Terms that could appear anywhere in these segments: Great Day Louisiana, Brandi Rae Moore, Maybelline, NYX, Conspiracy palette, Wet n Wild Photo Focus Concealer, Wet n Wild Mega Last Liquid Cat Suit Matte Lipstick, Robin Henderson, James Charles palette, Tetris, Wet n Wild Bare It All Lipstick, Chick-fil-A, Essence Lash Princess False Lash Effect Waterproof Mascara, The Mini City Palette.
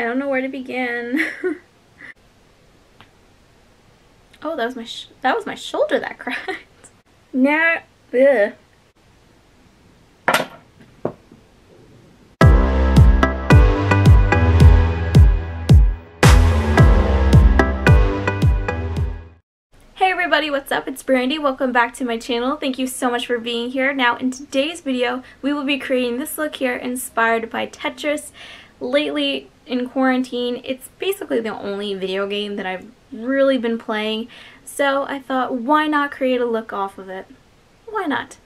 I don't know where to begin. Oh, that was my shoulder that cracked. Now, ugh. Everybody, what's up? It's Brandi. Welcome back to my channel. Thank you so much for being here. Now in today's video we will be creating this look here inspired by Tetris. Lately in quarantine it's basically the only video game that I've really been playing, so I thought why not create a look off of it? Why not?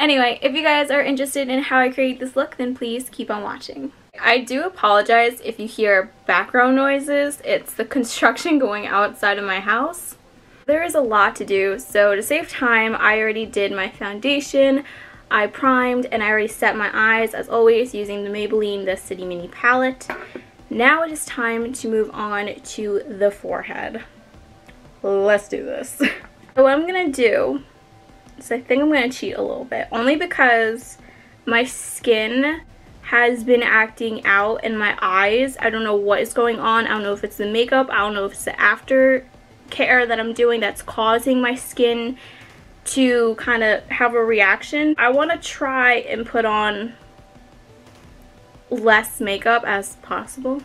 Anyway, if you guys are interested in how I create this look then please keep on watching. I do apologize if you hear background noises. It's the construction going outside of my house. There is a lot to do, so to save time, I already did my foundation, I primed, and I already set my eyes, as always, using the Maybelline City Mini Palette. Now it is time to move on to the forehead. Let's do this. So what I'm going to do is I think I'm going to cheat a little bit, only because my skin has been acting out and my eyes, I don't know what is going on. I don't know if it's the makeup, I don't know if it's the after care that I'm doing that's causing my skin to kind of have a reaction. I want to try and put on less makeup as possible.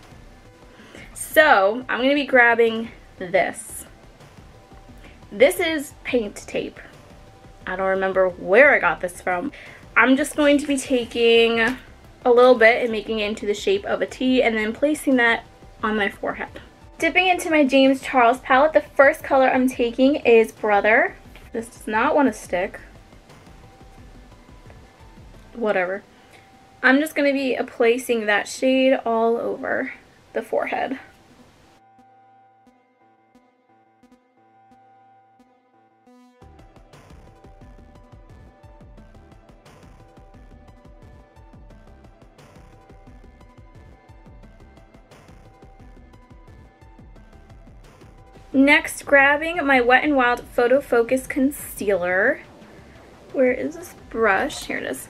So I'm going to be grabbing this. This is paint tape. I don't remember where I got this from. I'm just going to be taking a little bit and making it into the shape of a T and then placing that on my forehead. Dipping into my James Charles palette, the first color I'm taking is Brother. This does not want to stick. Whatever. I'm just going to be placing that shade all over the forehead. Next, grabbing my Wet n Wild Photo Focus Concealer. Where is this brush? Here it is.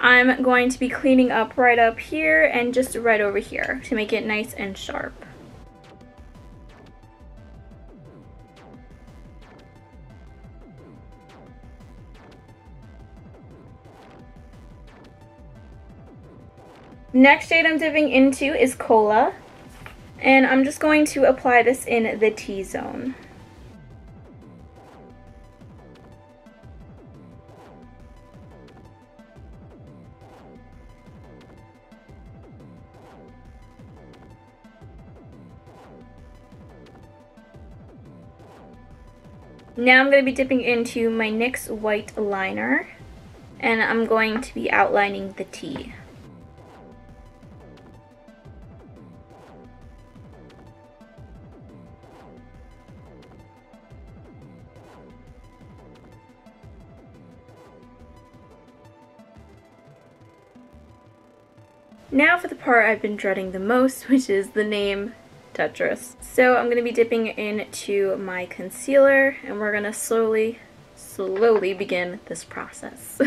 I'm going to be cleaning up right up here and just right over here to make it nice and sharp. Next shade I'm dipping into is Cola. And I'm just going to apply this in the T-zone. Now I'm going to be dipping into my NYX white liner and I'm going to be outlining the T. Now for the part I've been dreading the most, which is the name Tetris. So I'm going to be dipping into my concealer and we're going to slowly begin this process.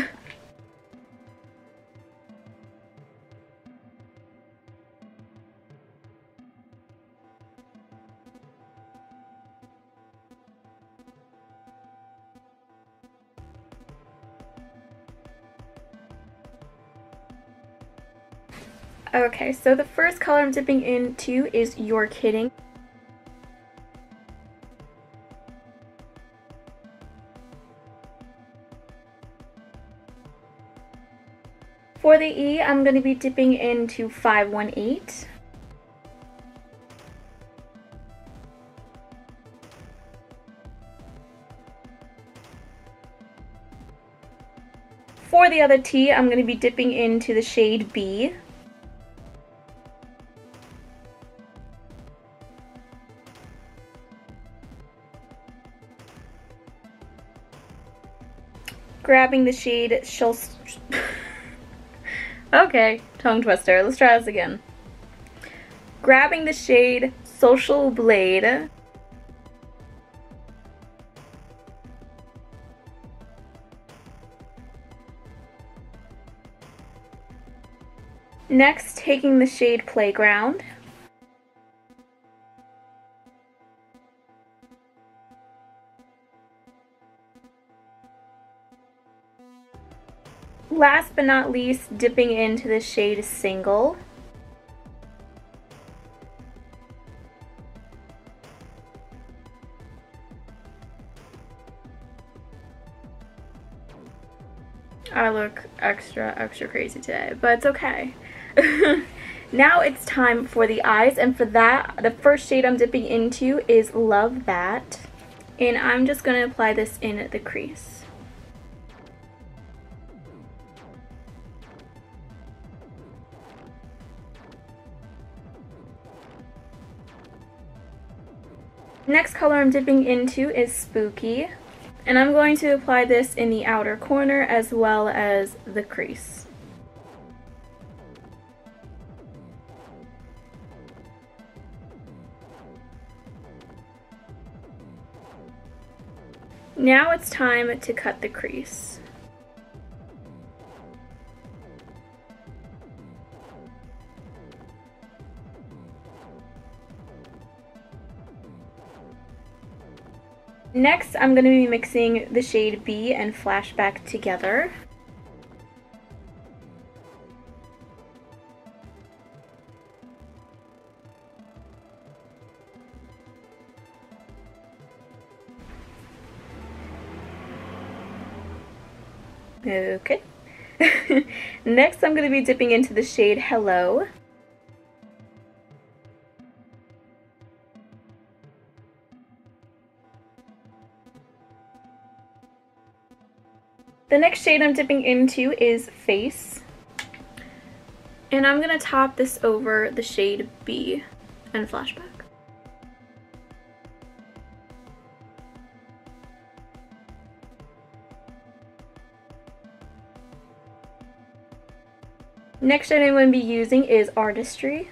Okay, so the first color I'm dipping into is You're Kidding. For the E, I'm going to be dipping into 518. For the other T, I'm going to be dipping into the shade B. Grabbing the shade Okay, tongue twister. Let's try this again. Grabbing the shade Social Blade. Next, taking the shade Playground. Last but not least, dipping into the shade Single. I look extra crazy today, but it's okay. Now it's time for the eyes, and for that, the first shade I'm dipping into is Love That. And I'm just going to apply this in the crease. Next color I'm dipping into is Spooky. And I'm going to apply this in the outer corner as well as the crease. Now it's time to cut the crease. Next, I'm going to be mixing the shade B and Flashback together. Okay. Next, I'm going to be dipping into the shade Hello. The next shade I'm dipping into is Face, and I'm going to top this over the shade B and Flashback. Next shade I'm going to be using is Artistry.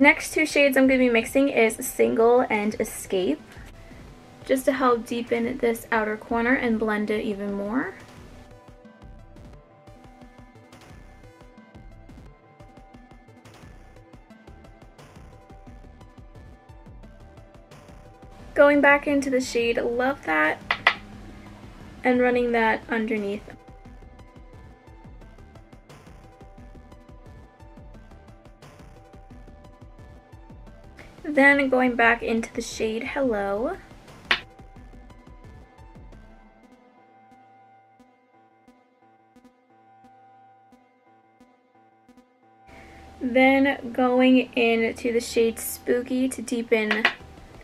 Next two shades I'm going to be mixing is Single and Escape, just to help deepen this outer corner and blend it even more. Going back into the shade Love That and running that underneath. Then going back into the shade Hello. Then going into the shade Spooky to deepen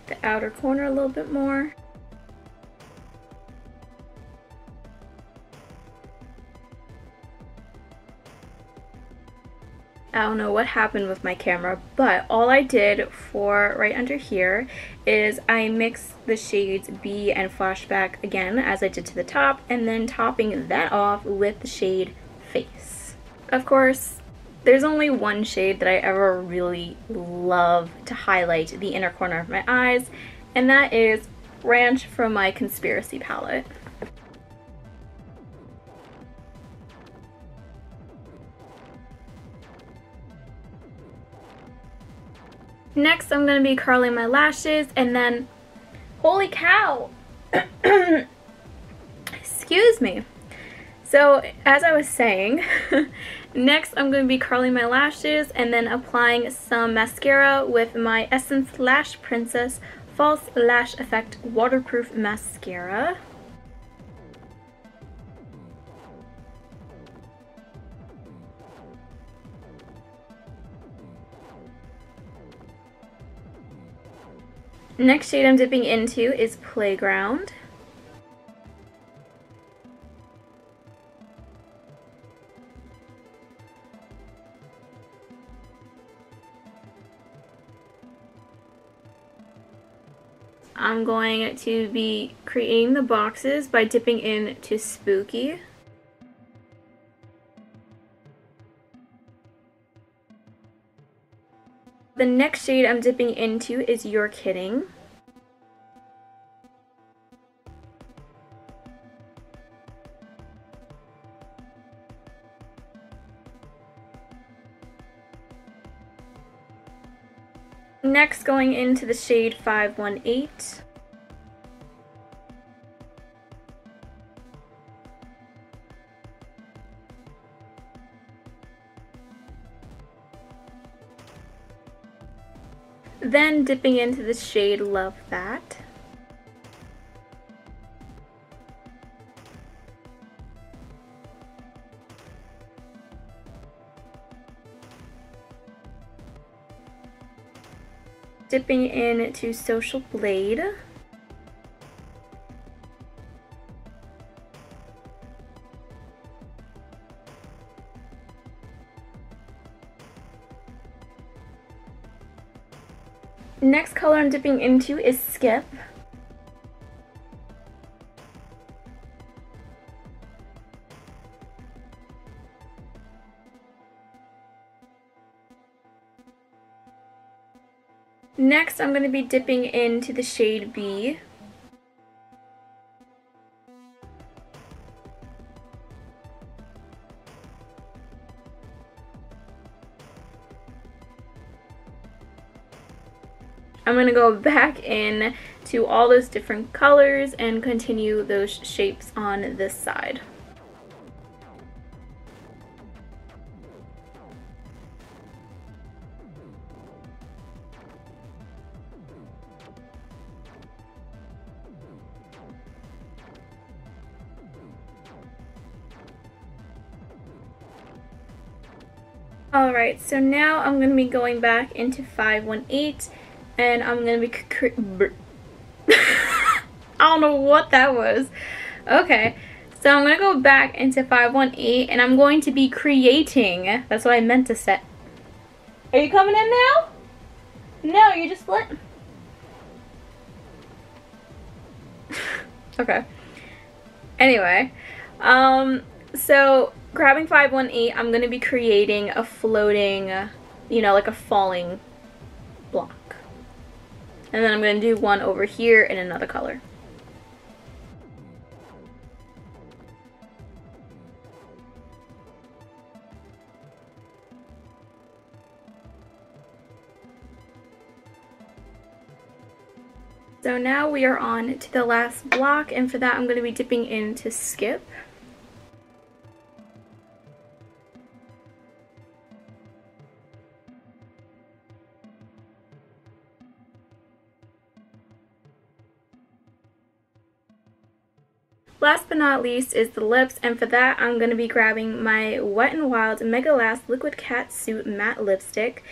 the outer corner a little bit more. I don't know what happened with my camera, but all I did for right under here is I mixed the shades B and Flashback again as I did to the top, and then topping that off with the shade Face. Of course, there's only one shade that I ever really love to highlight the inner corner of my eyes, and that is Ranch from my Conspiracy palette. Next, I'm going to be curling my lashes, and then, holy cow, excuse me. So, as I was saying, next I'm going to be curling my lashes and then applying some mascara with my Essence Lash Princess False Lash Effect Waterproof Mascara. Next shade I'm dipping into is Playground. I'm going to be creating the boxes by dipping into Spooky. The next shade I'm dipping into is You're Kidding. Next, going into the shade 518. Then dipping into the shade Love That. Dipping in to Social Blade. Next color I'm dipping into is Skip. Next, I'm going to be dipping into the shade B. I'm going to go back in to all those different colors and continue those shapes on this side. Alright, so now I'm going to be going back into 518 and I'm going to be... I don't know what that was. Okay, so I'm going to go back into 518 and I'm going to be creating... That's what I meant to say. Are you coming in now? No, you just split. Okay. Anyway, so... Grabbing 518, I'm going to be creating a floating, you know, like a falling block. And then I'm going to do one over here in another color. So now we are on to the last block, and for that I'm going to be dipping into Skip. Last but not least is the lips, and for that I'm going to be grabbing my Wet n Wild Mega Last Liquid Cat Suit Matte Lipstick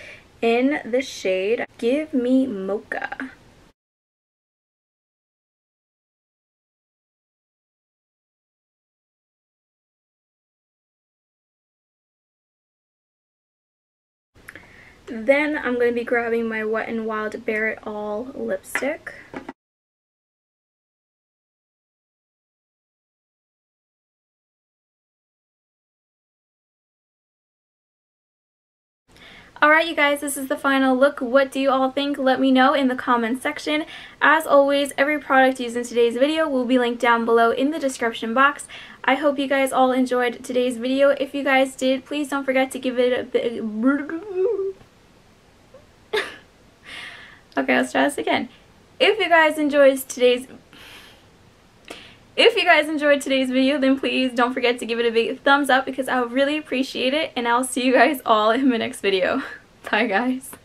in the shade Give Me Mocha. Then I'm going to be grabbing my Wet n Wild Bare It All Lipstick. Alright you guys, this is the final look. What do you all think? Let me know in the comments section. As always, every product used in today's video will be linked down below in the description box. I hope you guys all enjoyed today's video. If you guys did, please don't forget to give it a bit... Okay, let's try this again. If you guys enjoyed today's video, then please don't forget to give it a big thumbs up because I would really appreciate it, and I'll see you guys all in my next video. Bye guys.